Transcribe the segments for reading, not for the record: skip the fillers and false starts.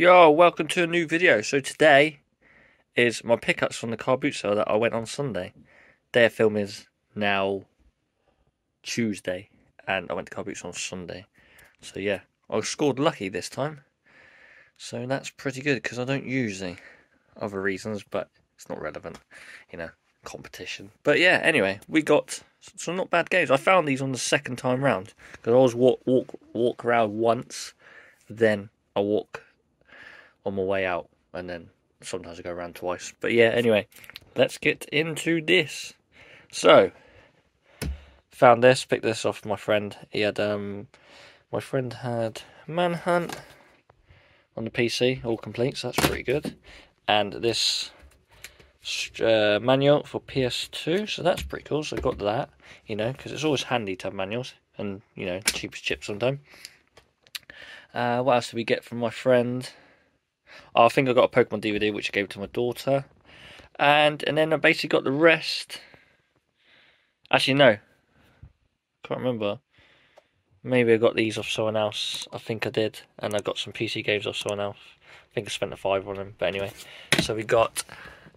Yo, welcome to a new video. So today is my pickups from the car boot sale that I went on Sunday. Their film is now Tuesday and I went to car boots on Sunday. So yeah, I scored lucky this time. So that's pretty good because I don't use the other reasons, but it's not relevant, you know, competition. But yeah, anyway, we got some not bad games. I found these on the second time round because I was walk around once, then I walk on my way out, and then sometimes I go around twice. But yeah, anyway, let's get into this. So found this, picked this off my friend. He had my friend had Manhunt on the PC, all complete, so that's pretty good. And this manual for PS2, so that's pretty cool. So I got that, you know, because it's always handy to have manuals, and you know, cheapest chip sometimes. What else did we get from my friend? I think I got a Pokemon DVD, which I gave to my daughter. And then I basically got the rest. Actually, no. Can't remember. Maybe I got these off someone else. I think I did. And I got some PC games off someone else. I think I spent £5 on them. But anyway. So we got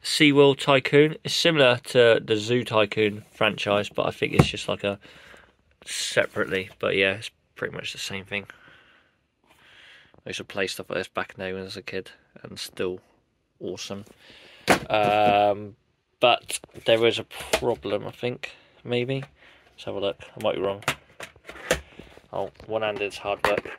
SeaWorld Tycoon. It's similar to the Zoo Tycoon franchise, but I think it's just like a separately. But yeah, it's pretty much the same thing. I used to play stuff like this back in the day when I was a kid, and still awesome. But there is a problem, I think, maybe. Let's have a look. I might be wrong. Oh, one-handed's hard work.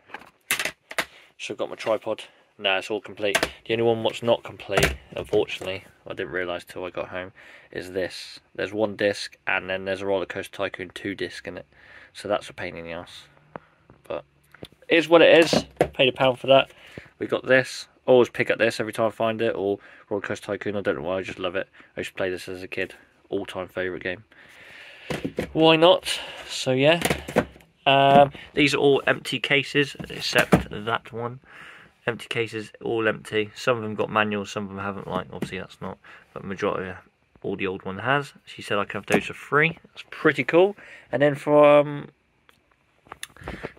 Should have got my tripod. Nah, it's all complete. The only one what's not complete, unfortunately, I didn't realise till I got home, is this. There's one disc, and then there's a RollerCoaster Tycoon 2 disc in it. So that's a pain in the ass. But it is what it is. Paid £1 for that. We got this. I always pick up this every time I find it, or RollerCoaster Tycoon. I don't know why, I just love it. I used to play this as a kid. All-time favourite game. Why not? So yeah. These are all empty cases, except that one. Empty cases, all empty. Some of them got manuals, some of them haven't. Like, obviously that's not, but majority, all the old one has. She said I can have those for free. That's pretty cool. And then from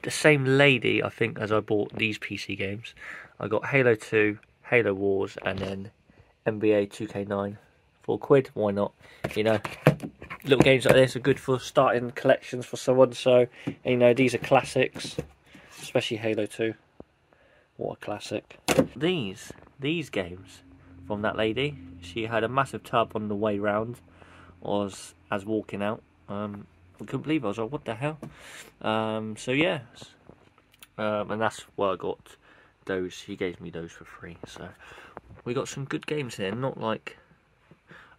the same lady, I think, as I bought these PC games, I got Halo 2, Halo Wars, and then NBA 2K9 for £4. Why not? You know, little games like this are good for starting collections for someone. So, you know, these are classics, especially Halo 2. What a classic. These games from that lady, she had a massive tub on the way round, as walking out. I couldn't believe it. I was like, what the hell? So yeah, and that's why I got those. She gave me those for free. So we got some good games here. Not like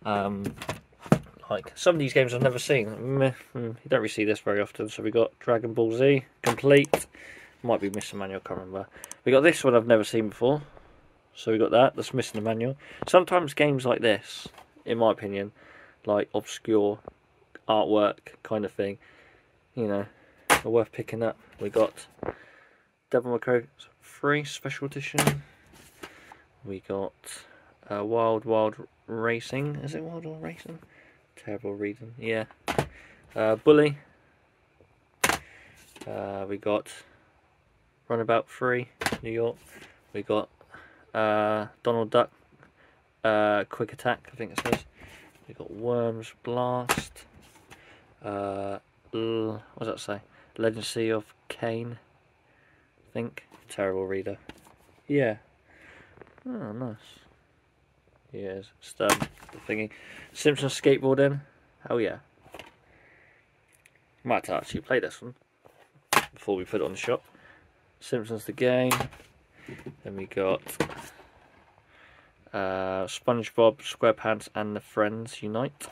like some of these games I've never seen. You don't really see this very often. So we got Dragon Ball Z complete. Might be missing manual. Can't remember. We got this one I've never seen before. So we got that. That's missing the manual. Sometimes games like this, in my opinion, like obscure artwork kind of thing, you know, are worth picking up. We got Devil May Cry 3 Special Edition. We got Wild Wild Racing. Is it Wild Wild Racing? Terrible reading. Yeah. Bully. We got Runabout 3 New York. We got Donald Duck Quick Attack, I think it says. We got Worms Blast. What does that say? Legacy of Kane, I think. Terrible reader. Yeah. Oh, nice. Yes, stun thingy. Simpsons skateboarding. Oh yeah. Might actually play this one before we put it on the shop. Simpsons the Game. Then we got SpongeBob SquarePants and the Friends Unite.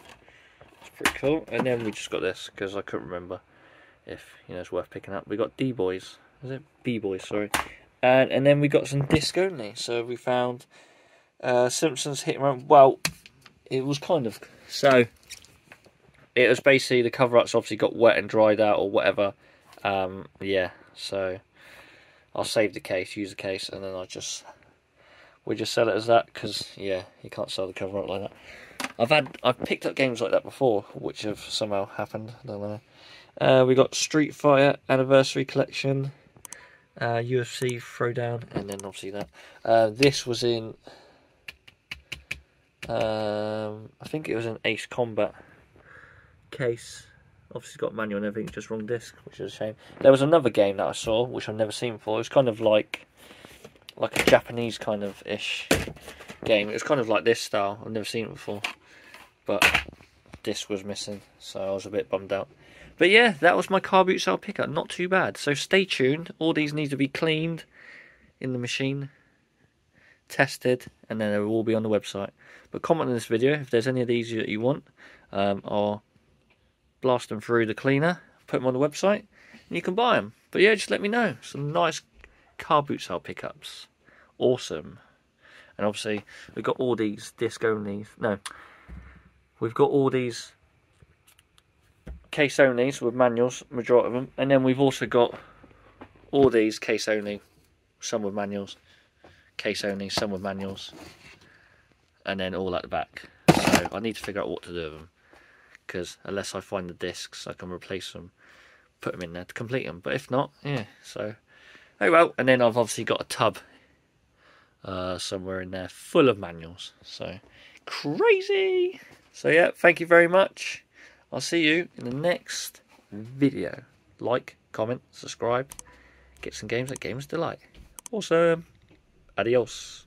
It's pretty cool. And then we just got this because I couldn't remember if, you know, it's worth picking up. We got D Boys. Is it B Boys? Sorry. And then we got some disc only. So we found Simpsons Hit 'Em Up. Well, it was kind of, so it was basically the cover ups obviously got wet and dried out or whatever. Yeah. So I'll save the case, use the case, and then I just, we just sell it as that because, yeah, you can't sell the cover up like that. I've picked up games like that before, which have somehow happened. I don't know. We got Street Fire Anniversary Collection. UFC Throwdown, and then obviously that. This was in, I think it was an Ace Combat case. Obviously got manual and everything, just wrong disc, which is a shame. There was another game that I saw, which I've never seen before. It was kind of like a Japanese kind of ish game. It was kind of like this style. I've never seen it before, but this was missing, so I was a bit bummed out. But yeah, that was my car boot sale pickup. Not too bad. So stay tuned. All these need to be cleaned in the machine, tested, and then they will all be on the website. But comment on this video if there's any of these that you want. I'll blast them through the cleaner, put them on the website, and you can buy them. But yeah, just let me know. Some nice car boot sale pickups. Awesome. And obviously, we've got all these disc only. No, we've got all these case only, so with manuals, majority of them, and then we've also got all these case only, some with manuals, case only, some with manuals, and then all at the back. So I need to figure out what to do with them, because unless I find the discs, I can replace them, put them in there to complete them. But if not, yeah, so oh well. And then I've obviously got a tub somewhere in there full of manuals, so crazy. So yeah, thank you very much. I'll see you in the next video. Like, comment, subscribe. Get some games at Games Delight. Awesome. Adios.